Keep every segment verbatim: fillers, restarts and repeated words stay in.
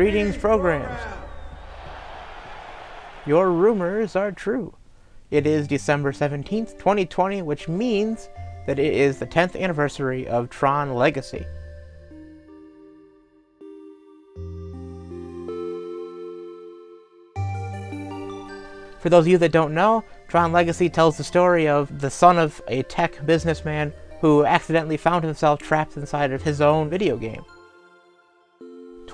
Greetings, programs. Your rumors are true. It is December seventeenth, twenty twenty, which means that it is the tenth anniversary of Tron Legacy. For those of you that don't know, Tron Legacy tells the story of the son of a tech businessman who accidentally found himself trapped inside of his own video game.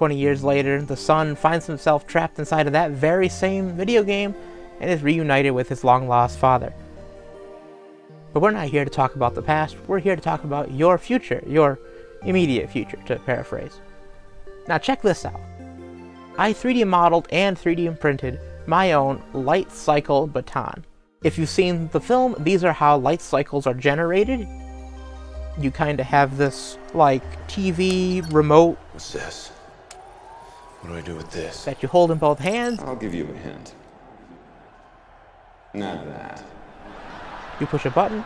twenty years later, the son finds himself trapped inside of that very same video game and is reunited with his long-lost father. But we're not here to talk about the past, we're here to talk about your future, your immediate future, to paraphrase. Now check this out. I three D modeled and three D printed my own light cycle baton. If you've seen the film, these are how light cycles are generated. You kind of have this, like, T V remote. What's this? What do I do with this? That you hold in both hands. I'll give you a hint. Not that. You push a button.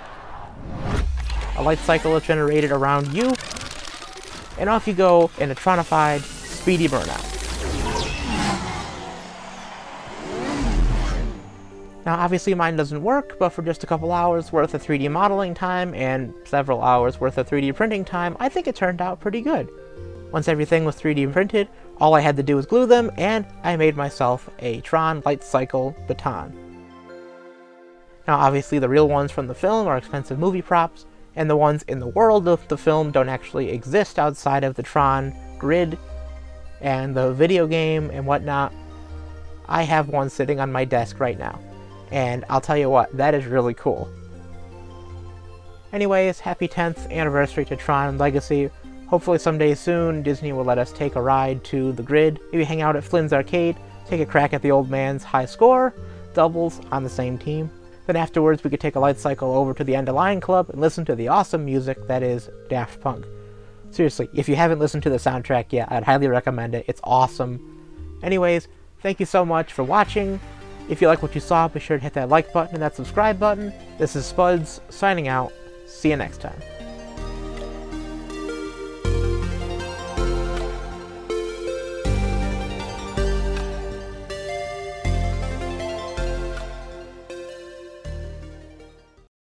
A light cycle is generated around you. And off you go in a tronified speedy burnout. Now obviously mine doesn't work, but for just a couple hours worth of three D modeling time and several hours worth of three D printing time, I think it turned out pretty good. Once everything was three D printed, all I had to do was glue them, and I made myself a Tron light cycle baton. Now obviously the real ones from the film are expensive movie props, and the ones in the world of the film don't actually exist outside of the Tron grid and the video game and whatnot. I have one sitting on my desk right now. And I'll tell you what, that is really cool. Anyways, happy tenth anniversary to Tron Legacy. Hopefully someday soon, Disney will let us take a ride to the grid. Maybe hang out at Flynn's Arcade, take a crack at the old man's high score, doubles on the same team. Then afterwards we could take a light cycle over to the End of Lion Club and listen to the awesome music that is Daft Punk. Seriously, if you haven't listened to the soundtrack yet, I'd highly recommend it. It's awesome. Anyways, thank you so much for watching. If you like what you saw, be sure to hit that like button and that subscribe button. This is Spuds, signing out. See you next time.